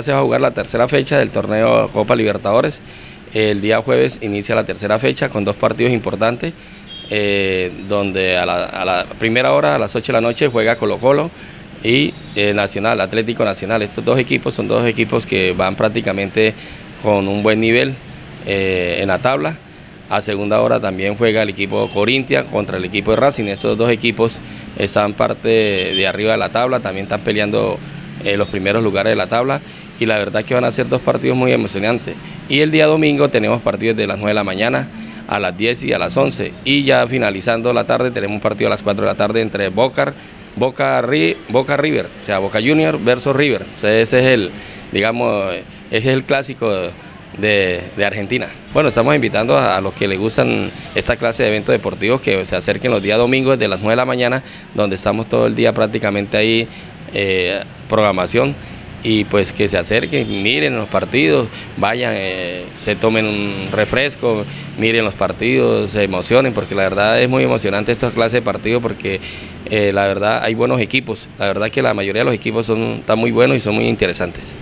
Ya se va a jugar la tercera fecha del torneo Copa Libertadores. El día jueves inicia la tercera fecha con dos partidos importantes, donde a la primera hora, a las 8 de la noche, juega Colo-Colo y Nacional, Atlético Nacional. Estos dos equipos son dos equipos que van prácticamente con un buen nivel en la tabla. A segunda hora también juega el equipo Corintia contra el equipo de Racing. Esos dos equipos están parte de arriba de la tabla, también están peleando los primeros lugares de la tabla, y la verdad que van a ser dos partidos muy emocionantes. Y el día domingo tenemos partidos de las 9 de la mañana, a las 10 y a las 11. Y ya finalizando la tarde tenemos un partido a las 4 de la tarde entre Boca River, o sea, Boca Junior versus River. O sea, ese es el clásico de Argentina. Bueno, estamos invitando a los que les gustan esta clase de eventos deportivos que se acerquen los días domingos desde las 9 de la mañana, donde estamos todo el día prácticamente ahí, programación. Y pues que se acerquen, miren los partidos, vayan, se tomen un refresco, miren los partidos, se emocionen, porque la verdad es muy emocionante esta clase de partidos, porque la verdad hay buenos equipos, la verdad que la mayoría de los equipos están muy buenos y son muy interesantes.